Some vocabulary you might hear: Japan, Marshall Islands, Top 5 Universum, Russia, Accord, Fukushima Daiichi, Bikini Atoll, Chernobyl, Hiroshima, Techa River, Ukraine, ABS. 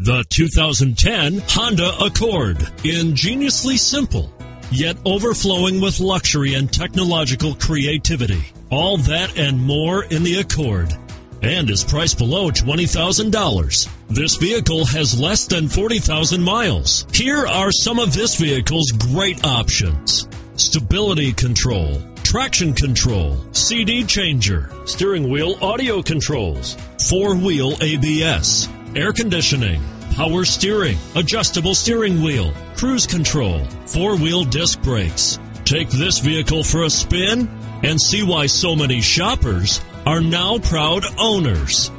The 2010 Honda Accord, ingeniously simple, yet overflowing with luxury and technological creativity. All that and more in the Accord, and is priced below $20,000. This vehicle has less than 40,000 miles. Here are some of this vehicle's great options: stability control, traction control, CD changer, steering wheel audio controls, four-wheel ABS, air conditioning, power steering, adjustable steering wheel, cruise control, four-wheel disc brakes. Take this vehicle for a spin and see why so many shoppers are now proud owners.